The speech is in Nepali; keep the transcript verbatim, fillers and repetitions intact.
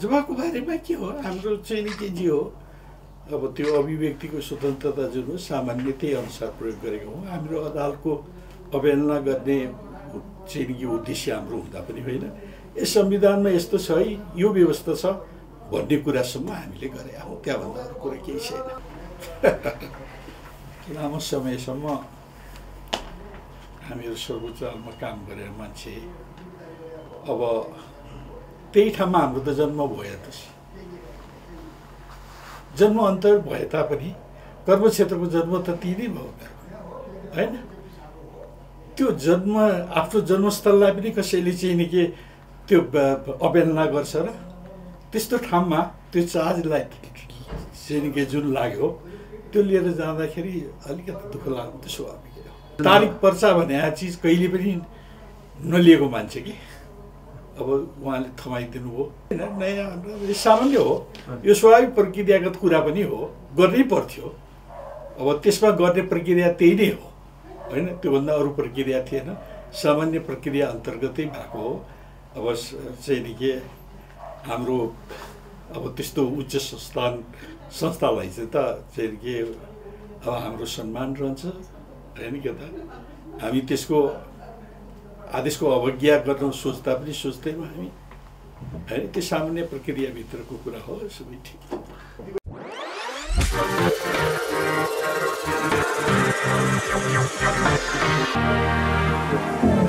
जवाको बारेमा के हो हाम्रो चाहिँ के जे हो अब त्यो अभिव्यक्तिको स्वतन्त्रता जुन हो सामान्य त्यही अनुसार प्रयोग गरेको हो। हाम्रो अदालतको अवहेलना गर्ने चाहिँ उद्देश्य हाम्रो हुँदा पनि होइन, यस संविधानमा यस्तो छ है यो व्यवस्था छ भन्ने कुरासम्म हामीले गरे हो, त्यहाँभन्दा अरू कुरा केही छैन। लामो समयसम्म हामीहरू सर्वोच्च अदालतमा काम गरेर मान्छे अब त्यही ठाउँमा हाम्रो त जन्म भयो, जन्म अन्तर भए तापनि कर्मक्षेत्रको जन्म त त्यही नै भयो होइन। त्यो जन्म आफ्नो जन्मस्थललाई पनि कसैले चाहिँ नि के त्यो अवहेलना गर्छ र त्यस्तो ठाउँमा त्यो चार्जलाई चाहिँ नि के जुन लाग्यो त्यो लिएर जाँदाखेरि अलिकति दुःख लाग्नु त स्वाभाविक हो। तारिख पर्चा भन्ने चिज कहिले पनि नलिएको मान्छे कि अब उहाँले थमाइदिनु हो नयाँ सामान्य हो, यो स्वाभाविक प्रक्रियागत कुरा पनि हो, गर्नै पर्थ्यो। अब त्यसमा गर्ने प्रक्रिया त्यही नै हो होइन, त्योभन्दा अरू प्रक्रिया थिएन, सामान्य प्रक्रिया अन्तर्गतै भएको हो। अब चाहिँ नि के हाम्रो अब त्यस्तो उच्च संस्थान संस्थालाई चाहिँ त चाहिँ के अब हाम्रो सम्मान रहन्छ होइन के त हामी त्यसको आदेशको अवज्ञा गर्न सोच्दा पनि सोच्दैनौँ हामी है, त्यो सामान्य प्रक्रियाभित्रको कुरा हो, सबै ठिक हो।